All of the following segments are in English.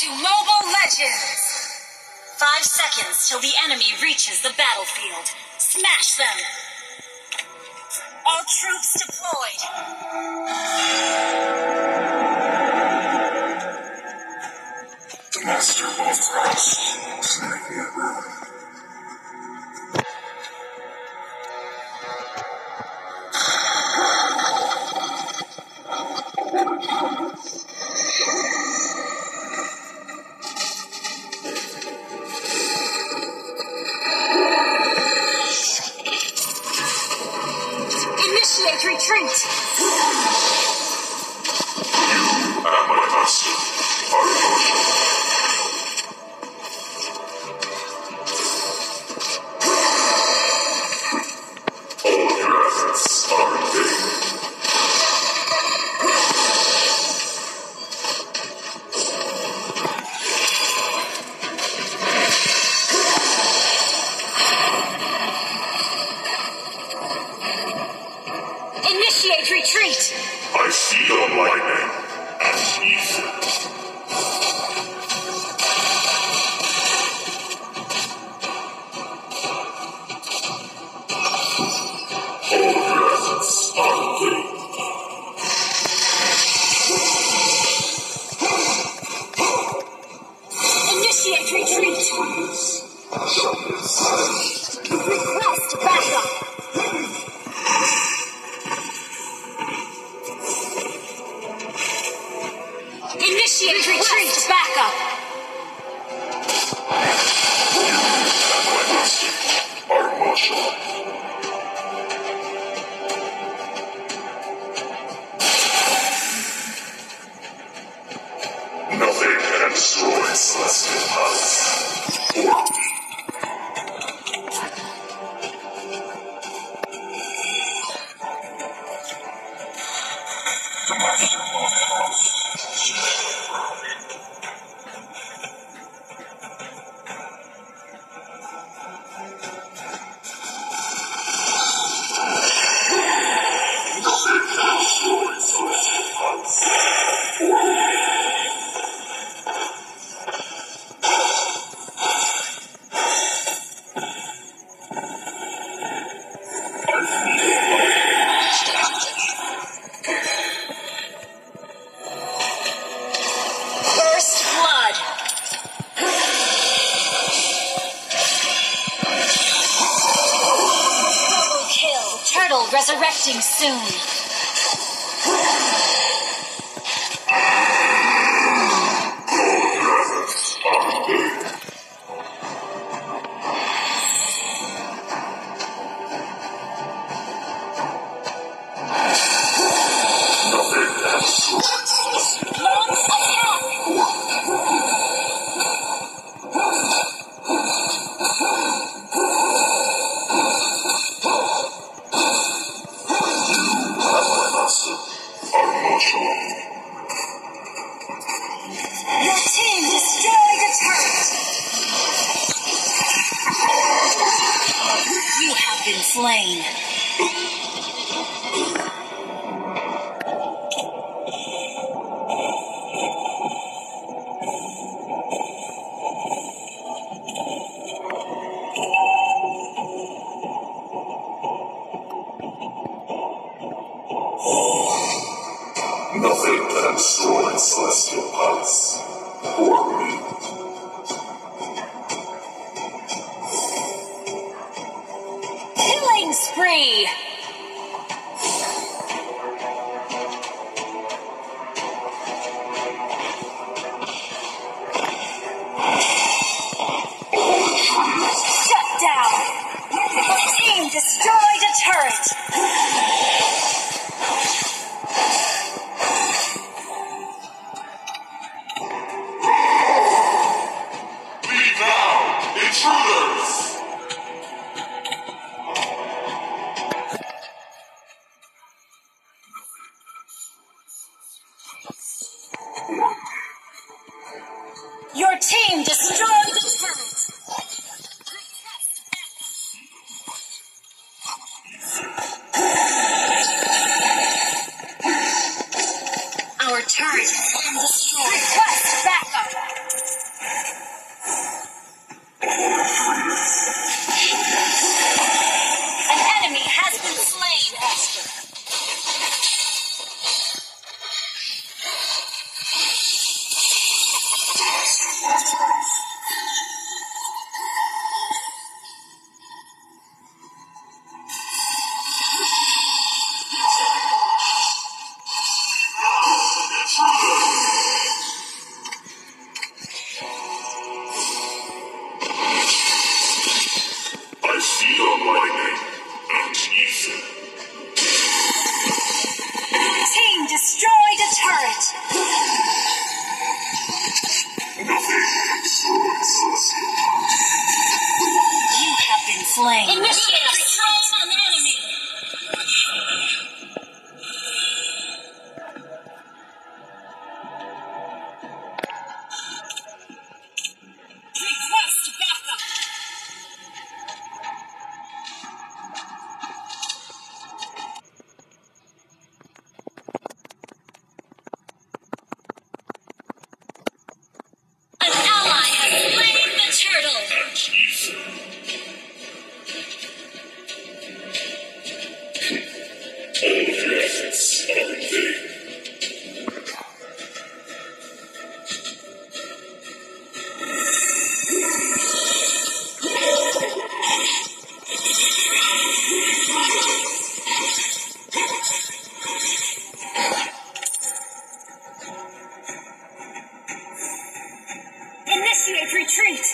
to Mobile Legends. 5 seconds till the enemy reaches the battlefield. Smash them. All troops deployed. The master will cross. Resurrecting soon. Slain. Nothing can destroy celestial heights or me. Spree. Shut down. The team destroyed a turret. Leave now, intruders. Turret and destroy. Request backup. Guard retreat!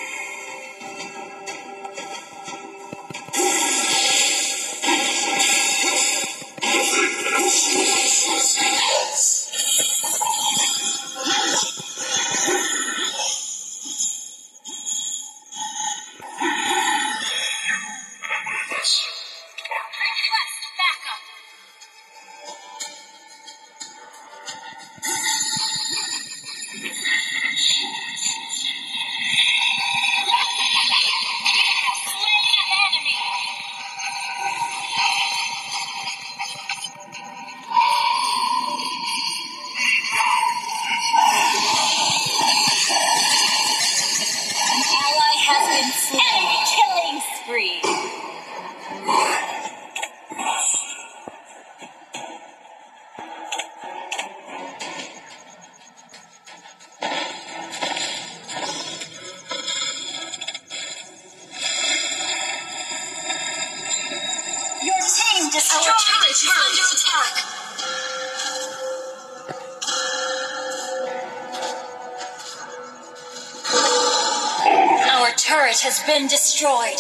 Turret has been destroyed.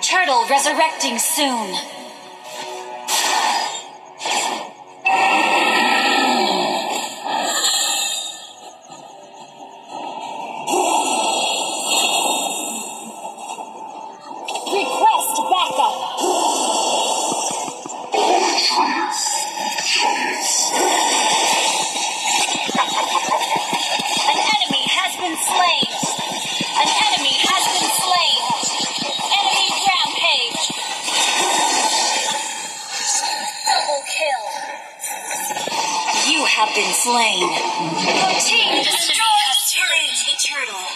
Turtle resurrecting soon. Request backup. Slain. An enemy has been slain. Enemy rampage. Double kill. You have been slain. Your team destroys the turtle.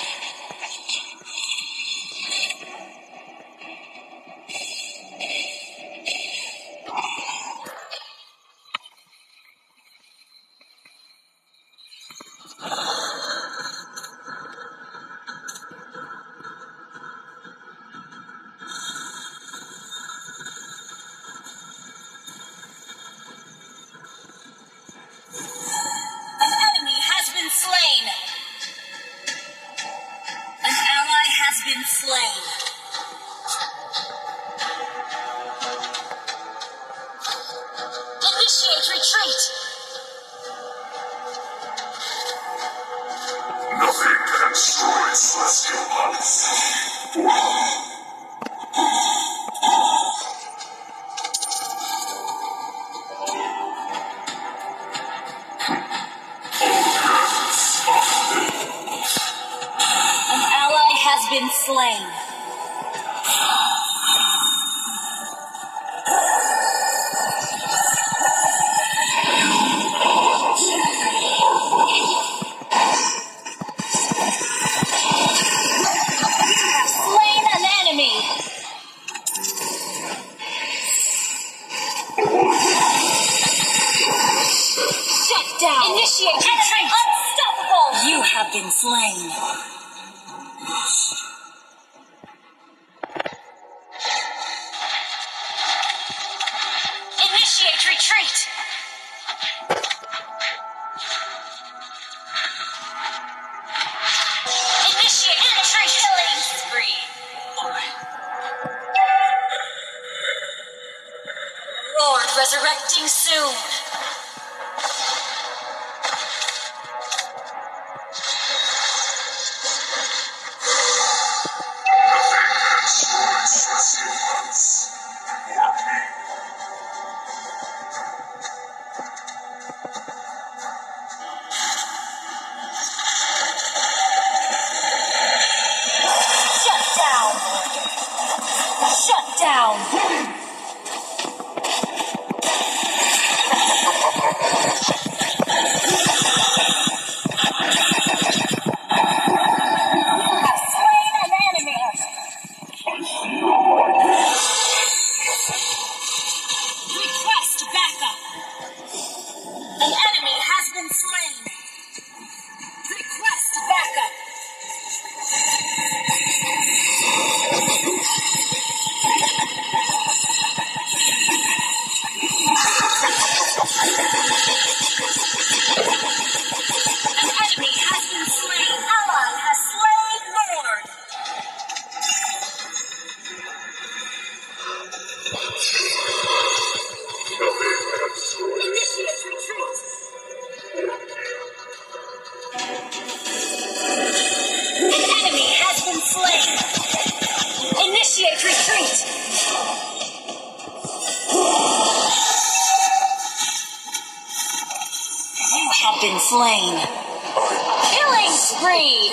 Slain. An ally has been slain. Initiate retreat. Nothing can destroy celestial palace. Been slain. Resurrecting soon. Shut down. Shut down. slain. Killing spree!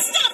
Stop!